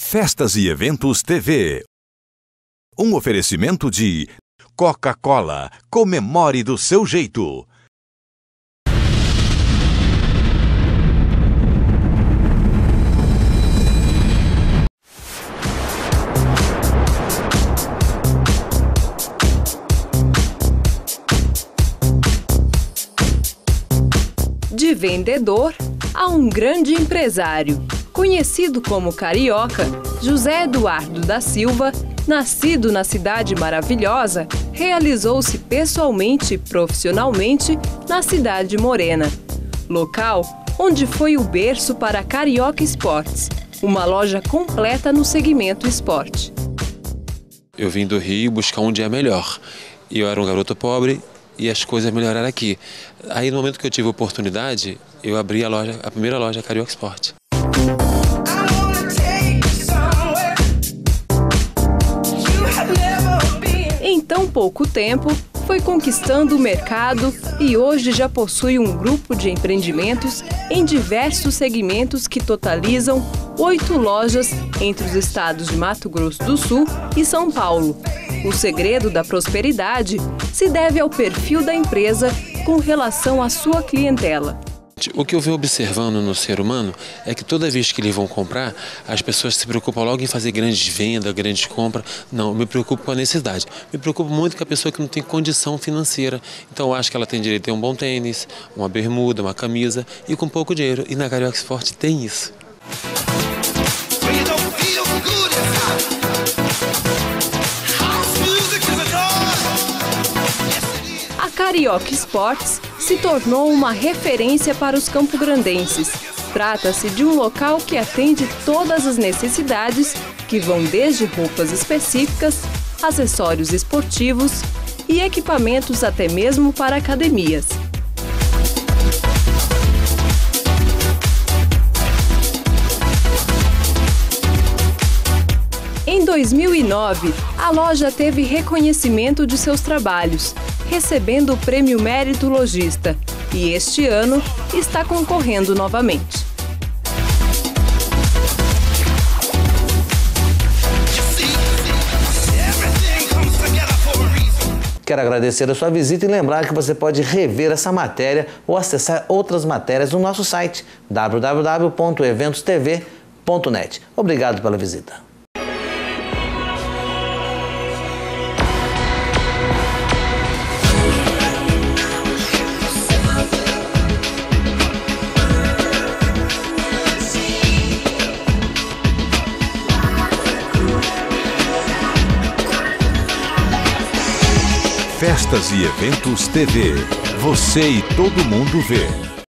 Festas e Eventos TV. Um oferecimento de Coca-Cola. Comemore do seu jeito. De vendedor a um grande empresário. Conhecido como Carioca, José Eduardo da Silva, nascido na Cidade Maravilhosa, realizou-se pessoalmente e profissionalmente na Cidade Morena, local onde foi o berço para a Carioca Esportes, uma loja completa no segmento esporte. Eu vim do Rio buscar um dia melhor. Eu era um garoto pobre e as coisas melhoraram aqui. Aí, no momento que eu tive a oportunidade, eu abri a loja, a primeira loja Carioca Esportes. Em tão pouco tempo, foi conquistando o mercado e hoje já possui um grupo de empreendimentos em diversos segmentos que totalizam 8 lojas entre os estados de Mato Grosso do Sul e São Paulo. O segredo da prosperidade se deve ao perfil da empresa com relação à sua clientela. O que eu venho observando no ser humano é que toda vez que eles vão comprar, as pessoas se preocupam logo em fazer grandes vendas, grandes compras. Não, eu me preocupo com a necessidade. Me preocupo muito com a pessoa que não tem condição financeira. Então eu acho que ela tem direito a ter um bom tênis, uma bermuda, uma camisa e com pouco dinheiro. E na Carioca Esporte tem isso. A Carioca Esportes se tornou uma referência para os campograndenses. Trata-se de um local que atende todas as necessidades, que vão desde roupas específicas, acessórios esportivos e equipamentos até mesmo para academias. Em 2009, a loja teve reconhecimento de seus trabalhos, recebendo o Prêmio Mérito Lojista, e este ano está concorrendo novamente. Quero agradecer a sua visita e lembrar que você pode rever essa matéria ou acessar outras matérias no nosso site www.eventostv.net. Obrigado pela visita. Festas e Eventos TV. Você e todo mundo vê.